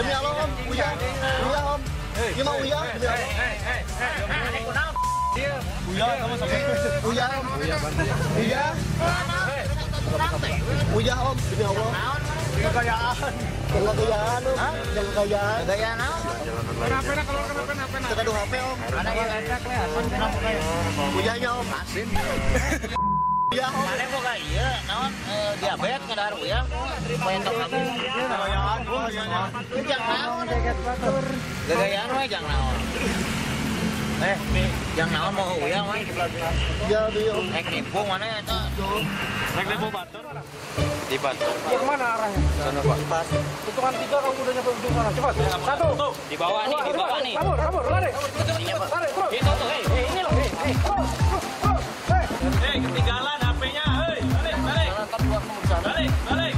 Demi Allah Om, Uya Om. Ini mau Uya? Uya, kamu sama Uya Om. Uya. Uya Om, demi Allah. Kekayaan. Jangan kekayaan Om. Jangan kekayaan. Kekayaan Om. Kenapa-kenapa kalau kenapa-kenapa. Kita dua HP Om. Ada yang ada kelihatan. Uya ya Om. Asin. Ya, mana boga ieu naon diabetes kadahar uyang poe tong kamu. Gayaan gua jangan naon deget batur. Gayaan we jangan naon. Jangan naon moho uyang we. Ya di rek nipu mana eta? Rek nipu batur. Di Bantul. Ke mana arahnya? Sana Pak. Pas. Hitungan 3 kamu udah nyampe ujung sana. Cepat. 1. Di bawah nih, di bawah nih. Kabur, kabur, lari. Lari, bro. Itu tuh, ini loh. Ketinggalan HP-nya, hei, balik. Balik.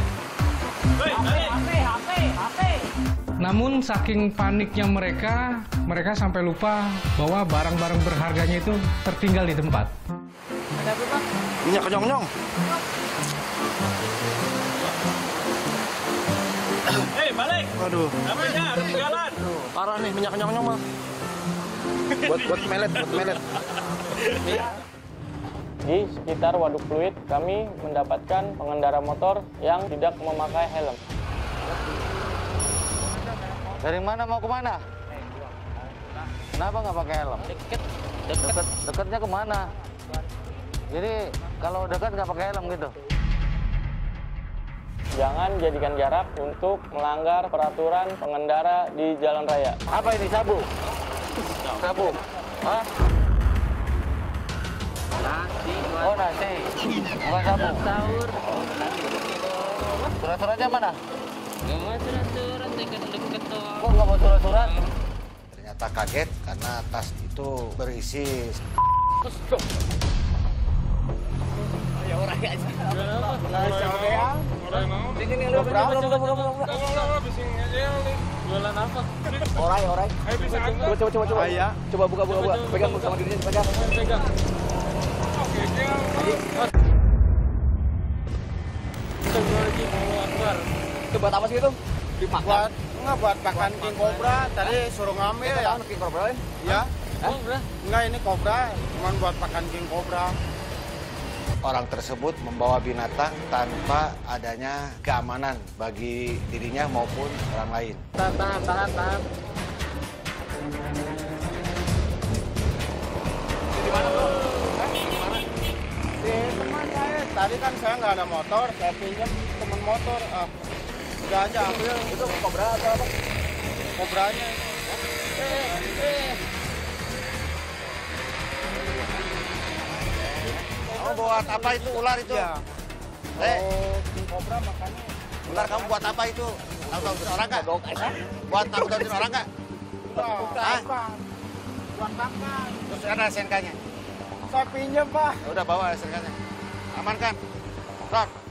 Hei, balik. HP. Namun saking paniknya mereka sampai lupa bahwa barang-barang berharganya itu tertinggal di tempat. Ada apa, Pak? Minyak nyong-nyong. Hei, balik. Waduh. HP-nya ketinggalan. Parah nih minyak nyong-nyong, Bang. Buat melet. Iya. Di sekitar Waduk Pluit, kami mendapatkan pengendara motor yang tidak memakai helm. Dari mana mau kemana? Kenapa nggak pakai helm? Deket. Deketnya kemana? Jadi kalau dekat nggak pakai helm gitu? Jangan jadikan jarak untuk melanggar peraturan pengendara di jalan raya. Apa ini, sabu? Sabu? Hah? Oh nasi, bukan sabu. Sahur. Surat-suratnya mana? Nggak mau surat-surat, deket-deket doang. Kok nggak mau surat-surat? Ternyata kaget karena tas itu berisi. Ya orang aja. Orang. Coba. Ayah, coba buka. Pegang sama dirinya, pegang. Itu buat apa sih itu? Dipakan? Enggak, buat pakan king cobra. Tadi suruh ngambil ya. King cobra ya? Iya. Enggak, ini cobra. Cuma buat pakan king cobra. Orang tersebut membawa binatang tanpa adanya keamanan bagi dirinya maupun orang lain. Tahan. Di mana, Bro? Teman saya, tadi kan saya nggak ada motor, saya pinjam teman motor. Udah aja ambil, itu kobra atau apa? Kobranya. Kamu buat apa itu, ular itu? Iya. Kobra makannya. Ular kamu buat apa itu? Takutin orang nggak? Buat takutin orang nggak? Buat makan. Terus ada SNK-nya? Saya pinjam, Pak. Ya udah, bawa SNK-nya. Amankan. Ron.